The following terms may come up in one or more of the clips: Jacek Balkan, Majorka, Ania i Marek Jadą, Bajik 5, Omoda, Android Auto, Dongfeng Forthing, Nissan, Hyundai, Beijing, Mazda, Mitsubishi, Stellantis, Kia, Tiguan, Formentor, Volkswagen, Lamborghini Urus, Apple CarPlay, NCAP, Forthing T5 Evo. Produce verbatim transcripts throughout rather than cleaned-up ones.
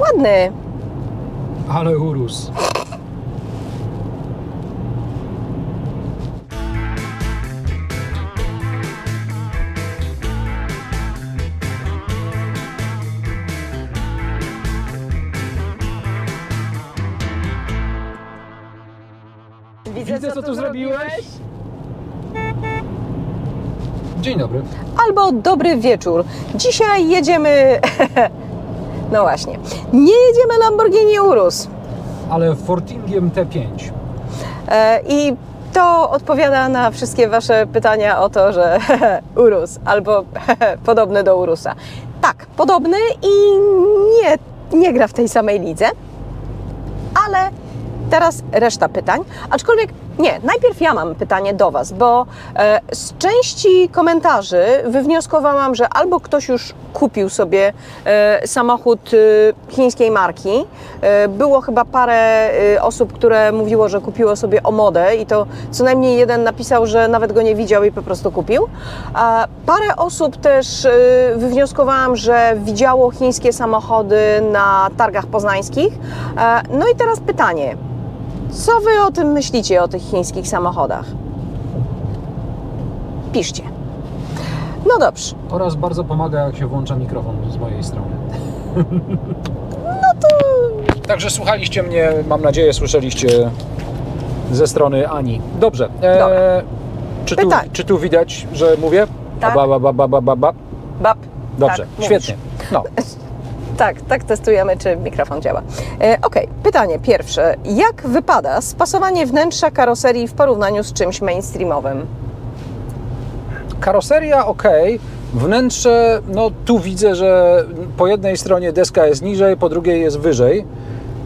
Ładny. Ale Urus. Widzę, co tu zrobiłeś? Dzień dobry. Albo dobry wieczór. Dzisiaj jedziemy... No właśnie. Nie jedziemy Lamborghini Urus. Ale Forthingiem T pięć. I to odpowiada na wszystkie Wasze pytania o to, że Urus albo podobny do Urusa. Tak, podobny i nie, nie gra w tej samej lidze, ale... Teraz reszta pytań, aczkolwiek nie, najpierw ja mam pytanie do Was, bo e, z części komentarzy wywnioskowałam, że albo ktoś już kupił sobie e, samochód e, chińskiej marki, e, było chyba parę e, osób, które mówiło, że kupiło sobie Omodę i to co najmniej jeden napisał, że nawet go nie widział i po prostu kupił. A parę osób też e, wywnioskowałam, że widziało chińskie samochody na targach poznańskich. E, no i teraz pytanie. Co Wy o tym myślicie, o tych chińskich samochodach? Piszcie. No dobrze. Oraz bardzo pomaga, jak się włącza mikrofon z mojej strony. No to... Także słuchaliście mnie, mam nadzieję, słyszeliście ze strony Ani. Dobrze. E, czy, tu, czy tu widać, że mówię? Tak. Ba, ba, ba, ba, ba, ba. Bab. Dobrze, tak, świetnie. No. Tak, tak testujemy, czy mikrofon działa. E, Okej, okay. Pytanie pierwsze. Jak wypada spasowanie wnętrza karoserii w porównaniu z czymś mainstreamowym? Karoseria ok, wnętrze, no tu widzę, że po jednej stronie deska jest niżej, po drugiej jest wyżej.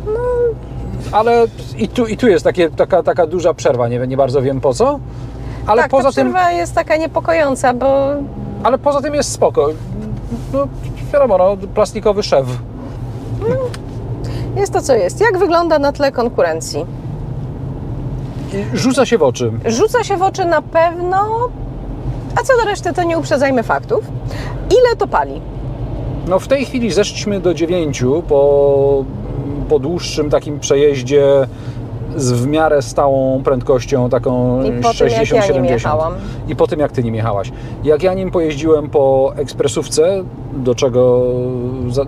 No, ale i tu, i tu jest takie, taka, taka duża przerwa, nie, nie bardzo wiem po co. Ale tak, poza ta przerwa tym, jest taka niepokojąca, bo... Ale poza tym jest spoko. No, wiadomo, no, plastikowy szef. Jest to, co jest. Jak wygląda na tle konkurencji? Rzuca się w oczy. Rzuca się w oczy na pewno, a co do reszty, to nie uprzedzajmy faktów. Ile to pali? No w tej chwili zeszliśmy do dziewięciu po, po dłuższym takim przejeździe z w miarę stałą prędkością, taką sześćdziesiąt siedemdziesiąt. I po tym, jak Ty nim jechałaś. Jak ja nim pojeździłem po ekspresówce, do czego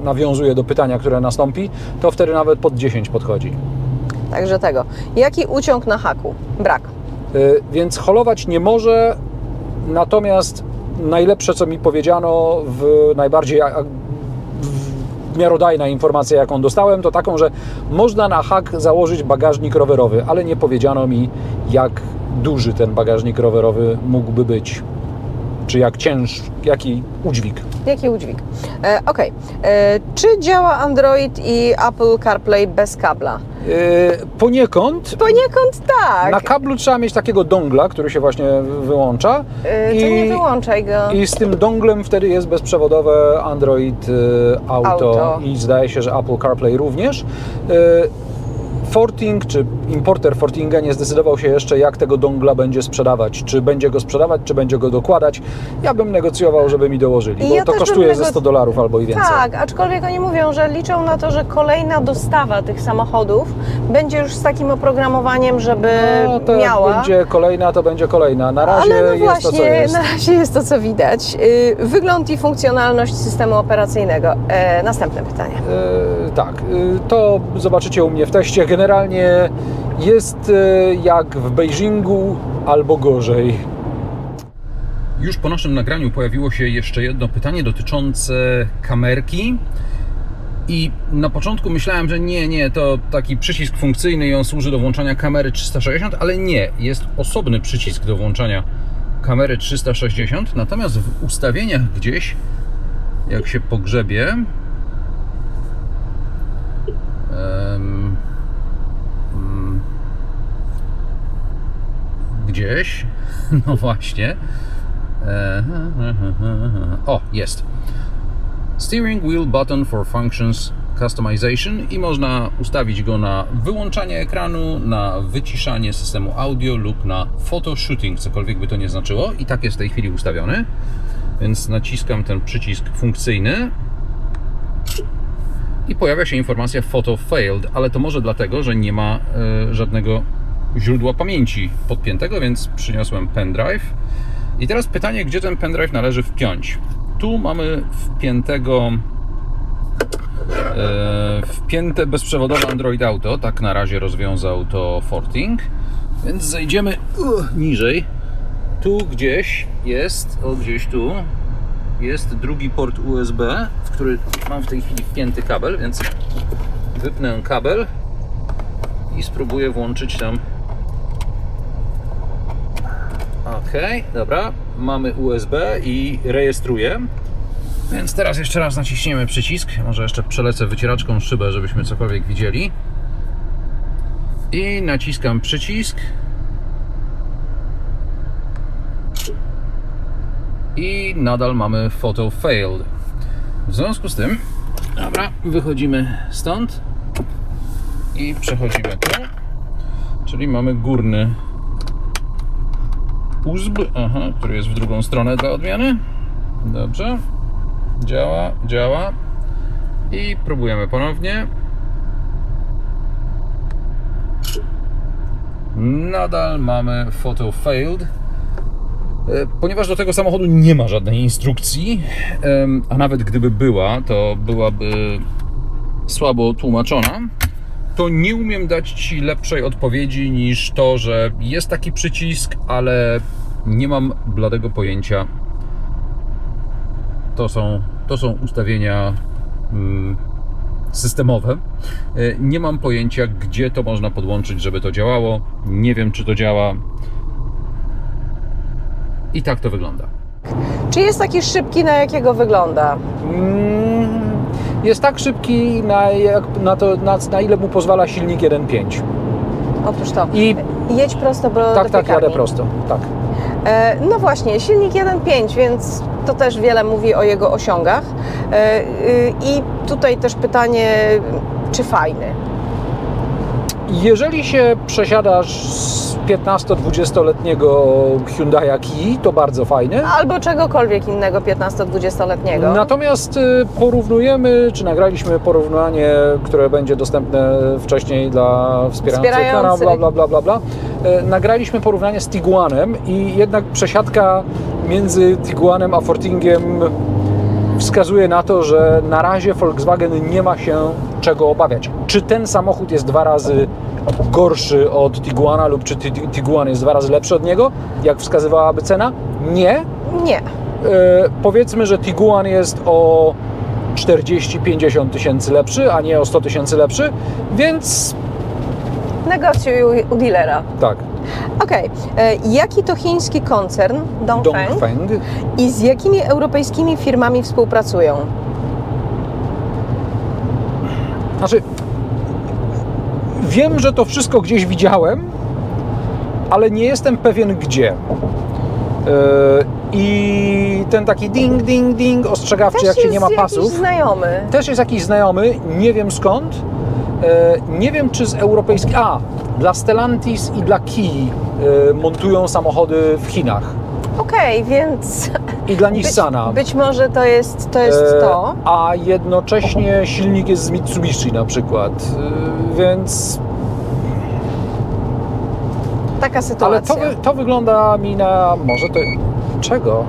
nawiązuję do pytania, które nastąpi, to wtedy nawet pod dziesięć podchodzi. Także tego. Jaki uciąg na haku? Brak. Yy, więc holować nie może, natomiast najlepsze, co mi powiedziano, w najbardziej... miarodajna informacja, jaką dostałem, to taką, że można na hak założyć bagażnik rowerowy, ale nie powiedziano mi, jak duży ten bagażnik rowerowy mógłby być. Czy jak ciężki, jaki udźwig. Jaki udźwig. E, ok. E, czy działa Android i Apple CarPlay bez kabla? E, poniekąd. Poniekąd tak. Na kablu trzeba mieć takiego dongla, który się właśnie wyłącza. E, to i, nie wyłączaj go. I z tym donglem wtedy jest bezprzewodowe Android e, Auto, Auto i zdaje się, że Apple CarPlay również. E, Forthing, czy importer Forthinga nie zdecydował się jeszcze, jak tego dongla będzie sprzedawać. Czy będzie go sprzedawać, czy będzie go dokładać. Ja bym negocjował, żeby mi dołożyli, I bo ja to kosztuje nego... ze sto dolarów albo i więcej. Tak, aczkolwiek oni mówią, że liczą na to, że kolejna dostawa tych samochodów będzie już z takim oprogramowaniem, żeby no, to miała. To będzie kolejna, to będzie kolejna. Na razie Ale no jest właśnie, to, co jest. Na razie jest to, co widać. Wygląd i funkcjonalność systemu operacyjnego. E, następne pytanie. E, tak, to zobaczycie u mnie w teście. Generalnie jest jak w Beijingu albo gorzej. Już po naszym nagraniu pojawiło się jeszcze jedno pytanie dotyczące kamerki i na początku myślałem, że nie, nie, to taki przycisk funkcyjny i on służy do włączania kamery trzysta sześćdziesiąt, ale nie, jest osobny przycisk do włączania kamery trzysta sześćdziesiąt, natomiast w ustawieniach gdzieś, jak się pogrzebie, um, gdzieś, no właśnie, o, jest Steering Wheel Button for Functions Customization i można ustawić go na wyłączanie ekranu, na wyciszanie systemu audio lub na photo shooting, cokolwiek by to nie znaczyło, i tak jest w tej chwili ustawiony, więc naciskam ten przycisk funkcyjny i pojawia się informacja photo failed, ale to może dlatego, że nie ma y, żadnego źródła pamięci podpiętego, więc przyniosłem pendrive. I teraz pytanie, gdzie ten pendrive należy wpiąć? Tu mamy wpiętego y, wpięte bezprzewodowe Android Auto, tak na razie rozwiązał to Forthing, więc zejdziemy uh, niżej. Tu gdzieś jest, o gdzieś tu jest drugi port U S B, w który mam w tej chwili wpięty kabel, więc wypnę kabel i spróbuję włączyć tam. Ok, dobra, mamy U S B i rejestruję. Więc teraz jeszcze raz naciśniemy przycisk. Może jeszcze przelecę wycieraczką szybę, żebyśmy cokolwiek widzieli. I naciskam przycisk. I nadal mamy photo failed. W związku z tym, dobra, wychodzimy stąd i przechodzimy tu, czyli mamy górny U S B, aha, który jest w drugą stronę dla odmiany. Dobrze, działa, działa i próbujemy ponownie. Nadal mamy photo failed. Ponieważ do tego samochodu nie ma żadnej instrukcji, a nawet gdyby była, to byłaby słabo tłumaczona, to nie umiem dać Ci lepszej odpowiedzi niż to, że jest taki przycisk, ale nie mam bladego pojęcia. To są, to są ustawienia systemowe. Nie mam pojęcia, gdzie to można podłączyć, żeby to działało. Nie wiem, czy to działa. I tak to wygląda. Czy jest taki szybki, na jakiego wygląda? Jest tak szybki, na, jak, na, to, na, na ile mu pozwala silnik jeden pięć. Otóż to. I jedź prosto, bo tak, do piekarni. Tak, jadę prosto. Tak. E, no właśnie, silnik jeden pięć, więc to też wiele mówi o jego osiągach. E, e, I tutaj też pytanie, czy fajny? Jeżeli się przesiadasz z piętnasto-dwudziestoletniego Hyundai'a Kii, to bardzo fajne. Albo czegokolwiek innego piętnasto-dwudziestoletniego. Natomiast porównujemy, czy nagraliśmy porównanie, które będzie dostępne wcześniej dla wspierających kanał, bla, bla, bla, bla, bla. Nagraliśmy porównanie z Tiguanem i jednak przesiadka między Tiguanem a Forthingiem wskazuje na to, że na razie Volkswagen nie ma się czego obawiać. Czy ten samochód jest dwa razy gorszy od Tiguana lub czy Tiguan jest dwa razy lepszy od niego, jak wskazywałaby cena? Nie. Nie. E, powiedzmy, że Tiguan jest o czterdzieści do pięćdziesięciu tysięcy lepszy, a nie o sto tysięcy lepszy, więc... Negocjuj u, u dealera. Tak. Okej. Okay. Jaki to chiński koncern Dongfeng, Dongfeng i z jakimi europejskimi firmami współpracują? Znaczy, wiem, że to wszystko gdzieś widziałem, ale nie jestem pewien gdzie. Yy, I ten taki ding, ding, ding ostrzegawczy, też jak się nie ma pasów. Też jest jakiś znajomy. Też jest jakiś znajomy, nie wiem skąd. Yy, nie wiem, czy z europejskich... A, dla Stellantis i dla Kii yy, montują samochody w Chinach. Okej, okay, więc... I dla Nissana. Być, być może to jest to. Jest to. E, a jednocześnie silnik jest z Mitsubishi na przykład, e, więc... Taka sytuacja. Ale to, to wygląda mi na... Może to... Czego?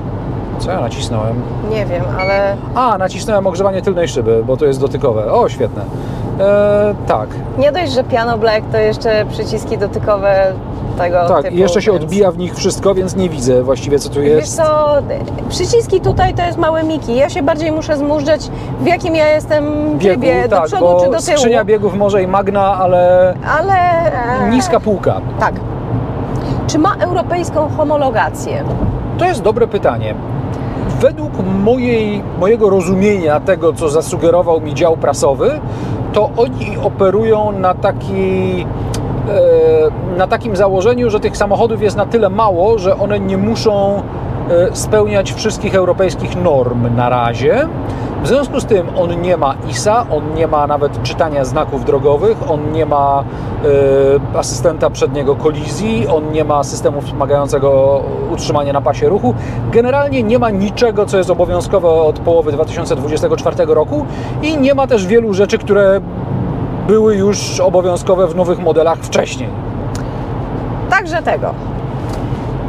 Co ja nacisnąłem? Nie wiem, ale... A, nacisnąłem ogrzewanie tylnej szyby, bo to jest dotykowe. O, świetne. E, tak. Nie dość, że piano black, to jeszcze przyciski dotykowe... Tego tak, typu, i jeszcze się więc... odbija w nich wszystko, więc nie widzę właściwie, co tu jest. Wiesz co, przyciski tutaj to jest małe miki. Ja się bardziej muszę zmuszać, w jakim ja jestem biegu, trybie, tak, do przodu bo czy do tyłu. Skrzynia biegów może i magna, ale, ale... niska półka. Tak. Czy ma europejską homologację? To jest dobre pytanie. Według mojej, mojego rozumienia tego, co zasugerował mi dział prasowy, to oni operują na taki... na takim założeniu, że tych samochodów jest na tyle mało, że one nie muszą spełniać wszystkich europejskich norm na razie, W związku z tym on nie ma I S A, on nie ma nawet czytania znaków drogowych, on nie ma y, asystenta przedniego kolizji, on nie ma systemu wspomagającego utrzymanie na pasie ruchu. Generalnie nie ma niczego, co jest obowiązkowe od połowy dwa tysiące dwudziestego czwartego roku i nie ma też wielu rzeczy, które były już obowiązkowe w nowych modelach wcześniej. Także tego.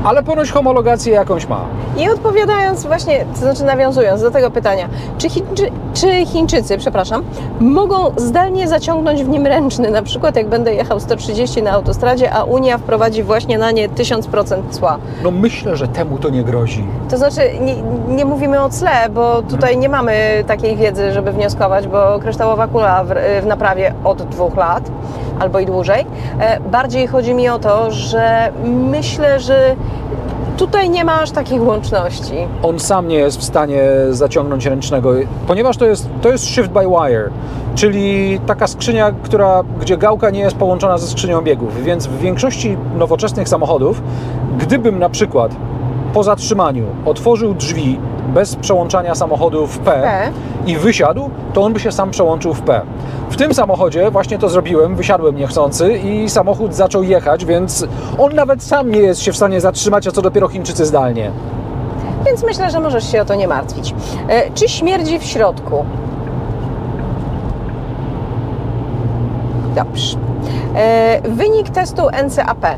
Ale ponoć homologację jakąś ma. I odpowiadając właśnie, to znaczy nawiązując do tego pytania, czy, Chińczy, czy Chińczycy, przepraszam, mogą zdalnie zaciągnąć w nim ręczny, na przykład jak będę jechał sto trzydzieści na autostradzie, a Unia wprowadzi właśnie na nie tysiąc procent cła? No myślę, że temu to nie grozi. To znaczy nie, nie mówimy o cle, bo tutaj hmm. nie mamy takiej wiedzy, żeby wnioskować, bo kryształowa kula w, w naprawie od dwóch lat albo i dłużej. Bardziej chodzi mi o to, że myślę, że tutaj nie ma aż takich łączności. On sam nie jest w stanie zaciągnąć ręcznego, ponieważ to jest, to jest shift by wire, czyli taka skrzynia, która, gdzie gałka nie jest połączona ze skrzynią biegów, więc w większości nowoczesnych samochodów, gdybym na przykład po zatrzymaniu otworzył drzwi bez przełączania samochodu w P, P i wysiadł, to on by się sam przełączył w P. W tym samochodzie właśnie to zrobiłem, wysiadłem niechcący i samochód zaczął jechać, więc on nawet sam nie jest się w stanie zatrzymać, a co dopiero Chińczycy zdalnie. Więc myślę, że możesz się o to nie martwić. E, czy śmierdzi w środku? Dobrze. Wynik testu N C A P.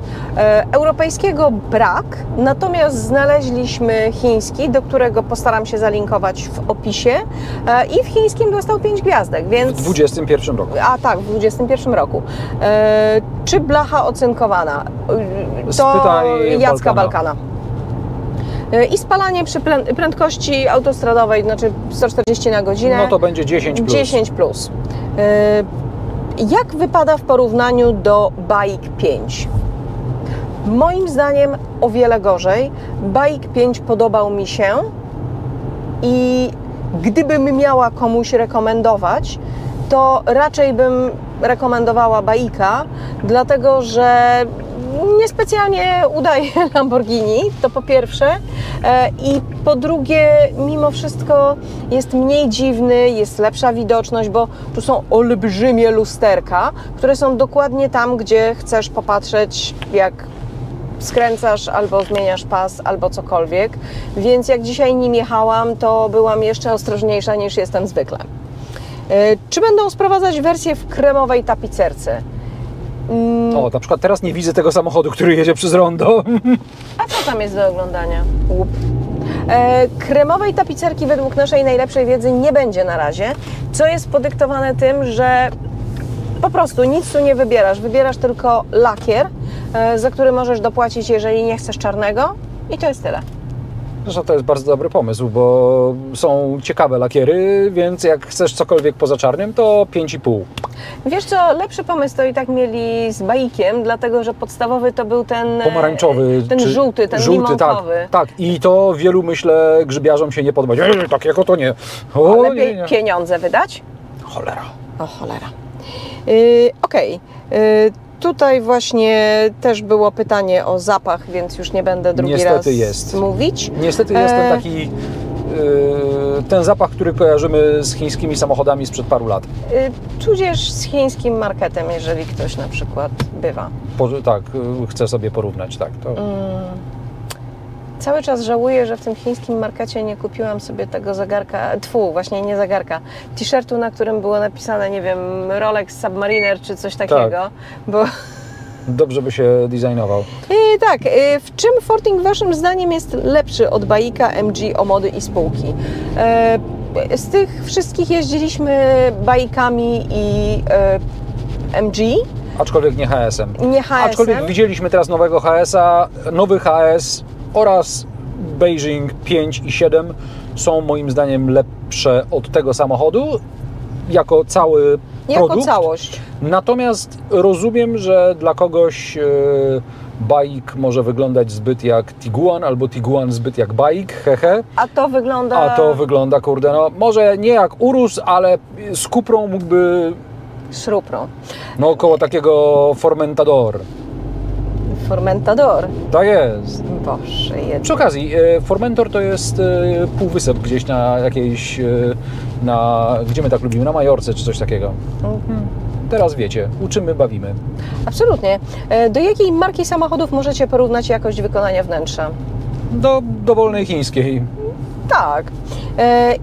Europejskiego brak, natomiast znaleźliśmy chiński, do którego postaram się zalinkować w opisie i w chińskim dostał pięć gwiazdek, więc... W dwudziestym pierwszym roku. A tak, w dwudziestym pierwszym roku. Czy blacha ocynkowana? To Spytaj Jacka Balkana. Balkana. I spalanie przy prędkości autostradowej, znaczy sto czterdzieści na godzinę. No to będzie dziesięć plus. dziesięć plus. Jak wypada w porównaniu do Bajik pięć? Moim zdaniem o wiele gorzej. Bajik pięć podobał mi się i gdybym miała komuś rekomendować, to raczej bym rekomendowała Bajika, dlatego że niespecjalnie udaje Lamborghini, to po pierwsze, i po drugie mimo wszystko jest mniej dziwny, jest lepsza widoczność, bo tu są olbrzymie lusterka, które są dokładnie tam, gdzie chcesz popatrzeć, jak skręcasz albo zmieniasz pas, albo cokolwiek, więc jak dzisiaj nim jechałam, to byłam jeszcze ostrożniejsza niż jestem zwykle. Czy będą sprowadzać wersję w kremowej tapicerce? O, na przykład teraz nie widzę tego samochodu, który jedzie przez rondo. A co tam jest do oglądania? Łup. E, kremowej tapicerki według naszej najlepszej wiedzy nie będzie na razie, co jest podyktowane tym, że po prostu nic tu nie wybierasz. Wybierasz tylko lakier, e, za który możesz dopłacić, jeżeli nie chcesz czarnego, i to jest tyle. Zresztą to jest bardzo dobry pomysł, bo są ciekawe lakiery, więc jak chcesz cokolwiek poza czarnym, to pięć i pół. Wiesz co, lepszy pomysł to i tak mieli z Bajikiem, dlatego że podstawowy to był ten pomarańczowy, ten żółty, ten żółty, limonkowy. Tak, tak, i to wielu, myślę, grzybiarzom się nie podoba. Ej, tak jako to nie. O, ale nie, nie. Pieniądze wydać? Cholera. O cholera. Yy, Okej. Okay. Yy, Tutaj właśnie też było pytanie o zapach, więc już nie będę drugi Niestety raz jest. mówić. Niestety jest ten taki, yy, ten zapach, który kojarzymy z chińskimi samochodami sprzed paru lat. Yy, tudzież z chińskim marketem, jeżeli ktoś na przykład bywa. Po, tak, yy, chcę sobie porównać, tak. To... Yy. Cały czas żałuję, że w tym chińskim markecie nie kupiłam sobie tego zegarka, tfu, właśnie nie zegarka, t-shirtu, na którym było napisane, nie wiem, Rolex Submariner czy coś takiego, tak. Bo... Dobrze by się designował. I tak, w czym Forthing waszym zdaniem jest lepszy od Bajika, M G, Omody i spółki? Z tych wszystkich jeździliśmy Bajikami i M G. Aczkolwiek nie H S-em. Nie H S-em. Aczkolwiek widzieliśmy teraz nowego H S-a, nowy H S oraz Beijing pięć i siedem są moim zdaniem lepsze od tego samochodu jako cały jako produkt. całość. Natomiast rozumiem, że dla kogoś yy, Bajik może wyglądać zbyt jak Tiguan, albo Tiguan zbyt jak Bajik, hehe. A to wygląda... A to wygląda, kurde, no może nie jak Urus, ale z Kuprą mógłby... Szruprą. No około takiego Formentador. Formentador. Tak jest. Boże jeden. Przy okazji, Formentor to jest półwysep gdzieś na jakiejś, na, gdzie my tak lubimy, na Majorce czy coś takiego. Mhm. Teraz wiecie, uczymy, bawimy. Absolutnie. Do jakiej marki samochodów możecie porównać jakość wykonania wnętrza? Do dowolnej chińskiej. Tak.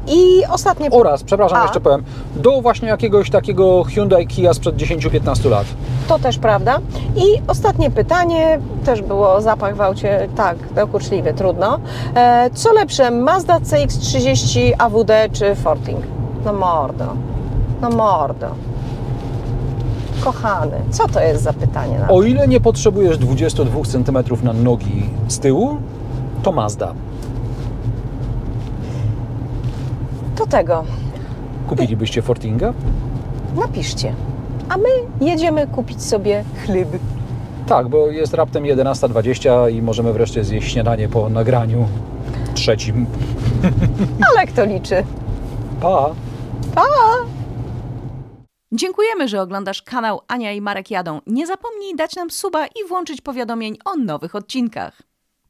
I ostatnie... Oraz, przepraszam, A. jeszcze powiem, do właśnie jakiegoś takiego Hyundai Kia sprzed dziesięciu do piętnastu lat. To też prawda. I ostatnie pytanie, też było zapach w aucie, tak, dokuczliwy, trudno. Co lepsze, Mazda C X trzydzieści A W D czy Forthing? No mordo, no mordo. Kochany, co to jest za pytanie? O ile nie potrzebujesz dwudziestu dwóch centymetrów na nogi z tyłu, to Mazda. Do tego. Kupilibyście Forthinga? Napiszcie. A my jedziemy kupić sobie chleb. Tak, bo jest raptem jedenasta dwadzieścia i możemy wreszcie zjeść śniadanie po nagraniu trzecim. Ale kto liczy? Pa! Pa! Dziękujemy, że oglądasz kanał Ania i Marek Jadą. Nie zapomnij dać nam suba i włączyć powiadomień o nowych odcinkach.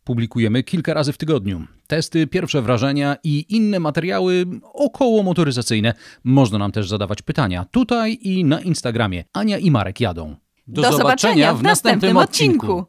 Publikujemy kilka razy w tygodniu. Testy, pierwsze wrażenia i inne materiały około motoryzacyjne. Można nam też zadawać pytania tutaj i na Instagramie. Ania i Marek Jadą. Do, Do zobaczenia, zobaczenia w następnym, następnym odcinku. odcinku.